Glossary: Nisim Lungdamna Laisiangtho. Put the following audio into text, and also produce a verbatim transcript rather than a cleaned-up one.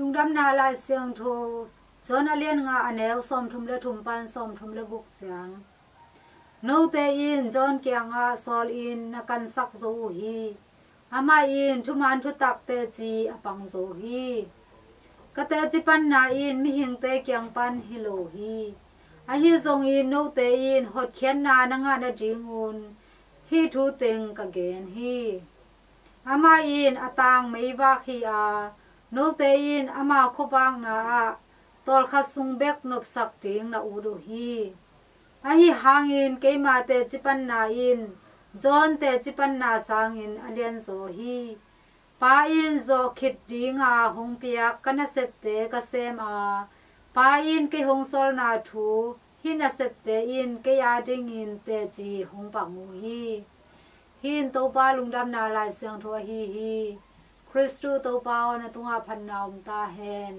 ลุงดำนาลายเสียงโทจนเลียนงาอเนลสมทุมเลทุมปันสมทุมเลบุกเจียงนูเตอินจนเกียงอาซอลอินนักันสักโซฮีอามาอินทุมันทุตักเตจีอปังโซฮีกเตจิปันนาอินมิหิงเตเกียงปันฮิโลฮีอาฮิจงอินนูเตอินหดเขียนนานงานาจิงุนฮีทูเต็งกะเกนฮีอามาอินอตางไม่วาคีอานูเตอินอามาคุบังนาตอลคัดซุงเบกนบสักติงนาอูดูฮีอาฮีหางอินเกมาเตจิปันนาอินจอนเตจิปันนาสางอินอเลียนโซฮีปาอินโซคิดดิงอาหงเปียกกันเสพเตกเซมอาปาอินเกหงโซลนาทูฮินเสพเตอินเกยาดิงอินเตจีหงปังมูฮีฮินโตปาลุงดำนาลายเสียงทัวฮีฮีคริสตูโตปาวนตุงอาพันนอมตาเฮน